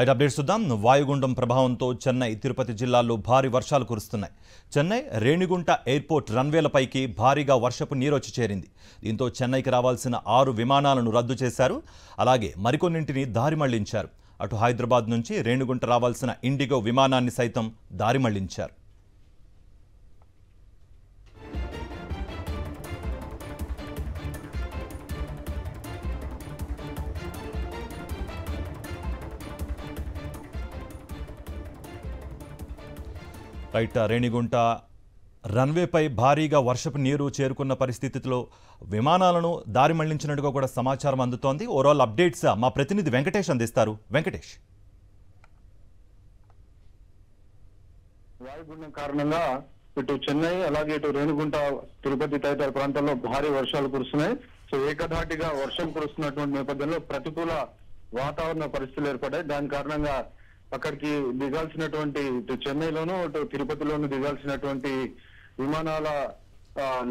ఐట updates చూద్దాం. వాయుగుండం ప్రభావంతో చెన్నై తిరుపతి జిల్లాలో భారీ వర్షాలు కురుస్తున్నాయి. చెన్నై రేణిగుంట ఎయిర్పోర్ట్ రన్వేలపైకి భారీగా వర్షపు నీరు వచ్చి చేరింది. దీంతో చెన్నైకి రావాల్సిన 6 విమానాలను రద్దు చేశారు. అలాగే మరికొన్నింటిని దారి మళ్లించారు. అటు హైదరాబాద్ నుంచి రేణిగుంట రావాల్సిన ఇండిగో విమానాన్ని సైతం దారి మళ్లించారు. రైట్, రేణిగుంట రన్వేపై భారీగా వర్షపు నీరు చేరుకున్న పరిస్థితిలో విమానాలను దారి మళ్లించినట్టుగా కూడా సమాచారం అందుతోంది. ఓవరాల్ అప్డేట్స్ మా ప్రతినిధి వెంకటేష్ అందిస్తారు. వెంకటేష్, వాయుగుండం కారణంగా ఇటు చెన్నై అలాగే ఇటు రేణిగుంట తిరుపతి తదితర ప్రాంతాల్లో భారీ వర్షాలు కురుస్తున్నాయి. సో ఏకధాటిగా వర్షం కురుస్తున్నటువంటి నేపథ్యంలో ప్రతికూల వాతావరణ పరిస్థితులు ఏర్పడ్డాయి. దాని కారణంగా అక్కడికి దిగాల్సినటువంటి ఇటు చెన్నైలోను ఇటు తిరుపతిలోనూ దిగాల్సినటువంటి విమానాల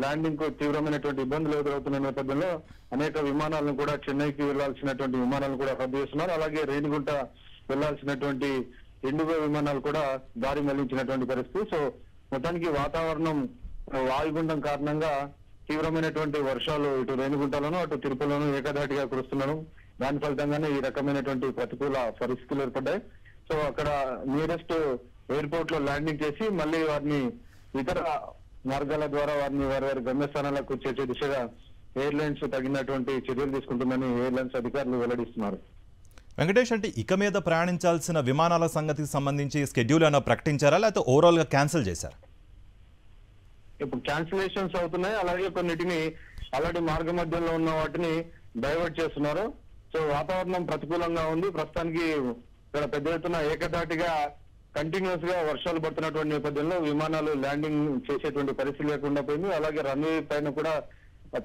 ల్యాండింగ్ కు తీవ్రమైనటువంటి ఇబ్బందులు ఎదురవుతున్న నేపథ్యంలో అనేక విమానాలను కూడా చెన్నైకి వెళ్లాల్సినటువంటి విమానాలను కూడా రద్దు చేస్తున్నారు. అలాగే రేణిగుంట వెళ్లాల్సినటువంటి ఇండిగో విమానాలు కూడా దారి మళ్లించినటువంటి పరిస్థితి. సో మొత్తానికి వాతావరణం వాయుగుండం కారణంగా తీవ్రమైనటువంటి వర్షాలు ఇటు రేణిగుంటలోను అటు తిరుపతిలోనూ ఏకధాటిగా కురుస్తున్నాను. దాని ఫలితంగానే ఈ రకమైనటువంటి ప్రతికూల పరిస్థితులు ఏర్పడ్డాయి. సో అక్కడ నియరెస్ట్ ఎయిర్పోర్ట్ లో ల్యాండింగ్ చేసి మళ్ళీ వారిని ఇతర మార్గాల ద్వారా వారిని వారి వారి గమ్యస్థానాలకు చేర్చే దిశగా ఎయిర్లైన్స్ తగినటువంటి చర్యలు తీసుకుంటుందని ఎయిర్లైన్స్ అధికారులు వెల్లడిస్తున్నారు. వెంకటేష్, అంటే ఇక మీద ప్రయాణించాల్సిన విమానాల సంగతికి సంబంధించి షెడ్యూల్ అయినా ప్రకటించారా, లేకపోతే ఓవరాల్ గా క్యాన్సిల్ చేశారు? ఇప్పుడు క్యాన్సిలేషన్స్ అవుతున్నాయి. అలాగే కొన్నిటిని అలాంటి మార్గ మధ్యంలో ఉన్న వాటిని డైవర్ట్ చేస్తున్నారు. సో వాతావరణం ప్రతికూలంగా ఉంది. ప్రస్తుతానికి ఇక్కడ పెద్ద ఎత్తున ఏకధాటిగా కంటిన్యూస్ గా వర్షాలు పడుతున్నటువంటి నేపథ్యంలో విమానాలు ల్యాండింగ్ చేసేటువంటి పరిస్థితి లేకుండా పోయింది. అలాగే రన్వే పైన కూడా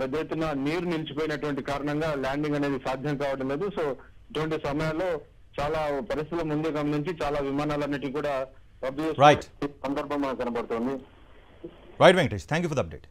పెద్ద ఎత్తున నీరు నిలిచిపోయినటువంటి కారణంగా ల్యాండింగ్ అనేది సాధ్యం కావడం లేదు. సో ఇటువంటి సమయాల్లో చాలా పరిస్థితులు ముందే గమనించి చాలా విమానాలన్నిటి కూడా రద్దు చేసే సందర్భం మనకు కనబడుతుంది. Right Venkatesh, thank you for the update.